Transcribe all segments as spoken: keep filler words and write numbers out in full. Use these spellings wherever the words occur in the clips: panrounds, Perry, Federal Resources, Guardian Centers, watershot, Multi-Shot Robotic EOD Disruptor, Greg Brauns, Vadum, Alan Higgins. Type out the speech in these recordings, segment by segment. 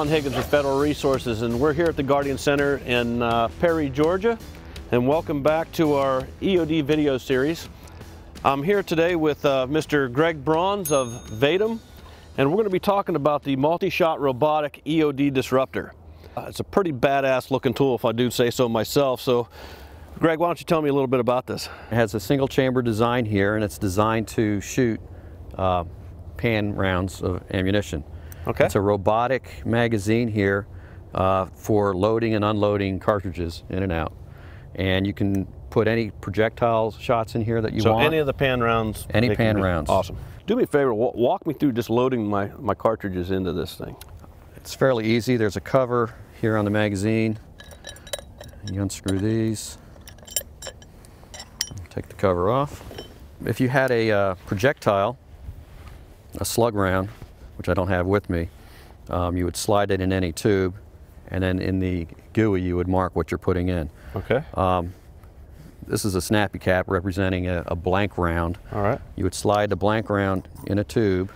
Alan Higgins with Federal Resources, and we're here at the Guardian Center in uh, Perry, Georgia, and welcome back to our E O D video series. I'm here today with uh, Mister Greg Brauns of Vadum, and we're going to be talking about the Multi-Shot Robotic E O D Disruptor. Uh, it's a pretty badass looking tool, if I do say so myself. So, Greg, why don't you tell me a little bit about this? It has a single chamber design here, and it's designed to shoot uh, pan rounds of ammunition. Okay. It's a robotic magazine here uh, for loading and unloading cartridges in and out. And you can put any projectile shots in here that you so want. So any of the pan rounds? Any pan rounds. Awesome. Do me a favor, walk me through just loading my, my cartridges into this thing. It's fairly easy. There's a cover here on the magazine. You unscrew these. Take the cover off. If you had a uh, projectile, a slug round, which I don't have with me, um, you would slide it in any tube, and then in the G U I you would mark what you're putting in. Okay. Um, this is a snappy cap representing a, a blank round. All right. You would slide the blank round in a tube.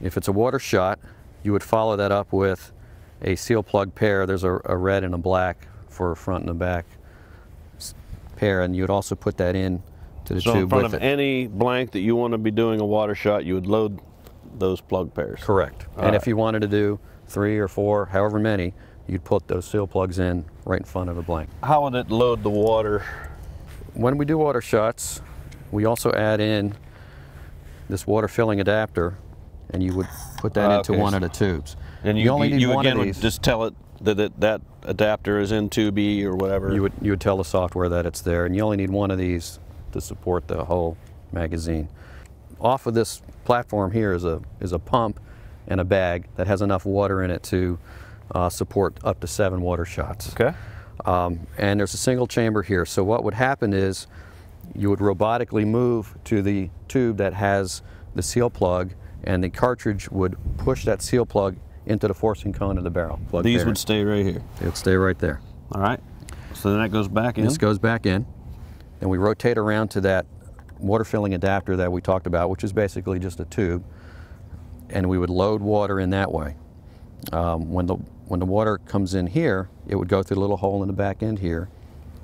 If it's a water shot, you would follow that up with a seal plug pair. There's a, a red and a black for a front and a back pair, and you would also put that in to the so tube. So in front with of it. Any blank that you want to be doing a water shot, you would load those plug pairs. Correct. All and right. If you wanted to do three or four, however many, you'd put those seal plugs in right in front of a blank. How would it load the water? When we do water shots, we also add in this water filling adapter, and you would put that uh, into okay. one of the tubes. And you, you only need you one again of these. Would just tell it that it, that adapter is in tube E or whatever. You would you would tell the software that it's there, and you only need one of these to support the whole magazine. Off of this platform here is a is a pump and a bag that has enough water in it to uh, support up to seven water shots. Okay. Um, and there's a single chamber here. So what would happen is you would robotically move to the tube that has the seal plug, and the cartridge would push that seal plug into the forcing cone of the barrel. Plug These there. would stay right here. It would stay right there. All right. So then that goes back in. This goes back in, and we rotate around to that water filling adapter that we talked about, which is basically just a tube, and we would load water in that way. Um, when the when the water comes in here, it would go through the little hole in the back end here,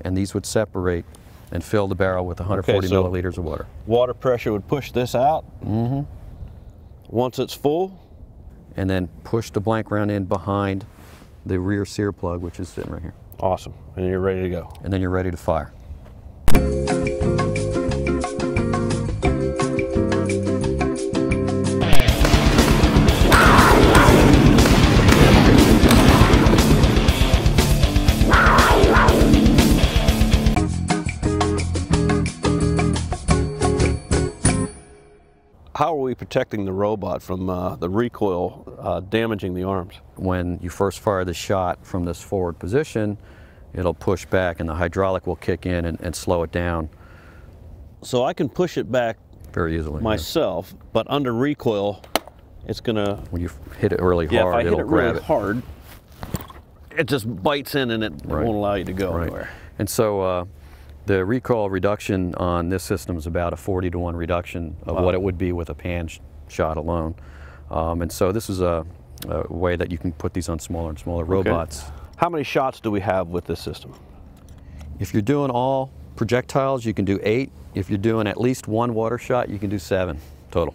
and these would separate and fill the barrel with one hundred forty okay, so milliliters of water. Water pressure would push this out mm-hmm. once it's full, and then push the blank round in behind the rear sear plug, which is sitting right here. Awesome, and you're ready to go. And then you're ready to fire. How are we protecting the robot from uh, the recoil uh, damaging the arms? When you first fire the shot from this forward position, it'll push back and the hydraulic will kick in and, and slow it down. So I can push it back very easily myself, yeah. But under recoil, it's gonna... When you hit it really yeah, hard, it'll it grab really it. hard, it just bites in and it right. won't allow you to go right. anywhere. And so, uh, the recoil reduction on this system is about a forty to one reduction of wow. what it would be with a pan sh shot alone. Um, and so this is a, a way that you can put these on smaller and smaller robots. Okay. How many shots do we have with this system? If you're doing all projectiles, you can do eight. If you're doing at least one water shot, you can do seven total.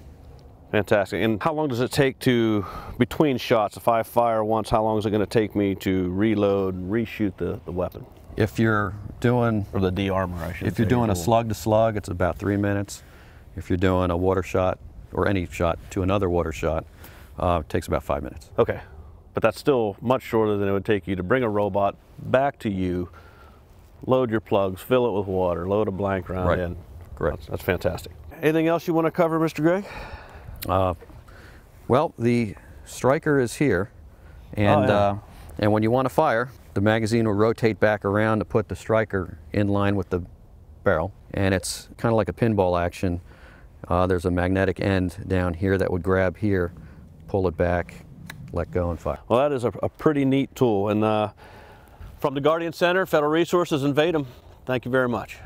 Fantastic. And how long does it take to, between shots, if I fire once, how long is it going to take me to reload, reshoot the, the weapon? If you're doing or the de-armor, I should if you're say, doing cool. a slug to slug, it's about three minutes. If you're doing a water shot or any shot to another water shot, uh, it takes about five minutes. Okay, but that's still much shorter than it would take you to bring a robot back to you, load your plugs, fill it with water, load a blank round right. in. Correct. That's, that's fantastic. Anything else you want to cover, Mister Greg? Uh, well, the striker is here, and oh, yeah. uh, and when you want to fire, the magazine will rotate back around to put the striker in line with the barrel, and it's kind of like a pinball action. Uh, there's a magnetic end down here that would grab here, pull it back, let go, and fire. Well, that is a, a pretty neat tool. And uh, from the Guardian Center, Federal Resources, and Vadum, thank you very much.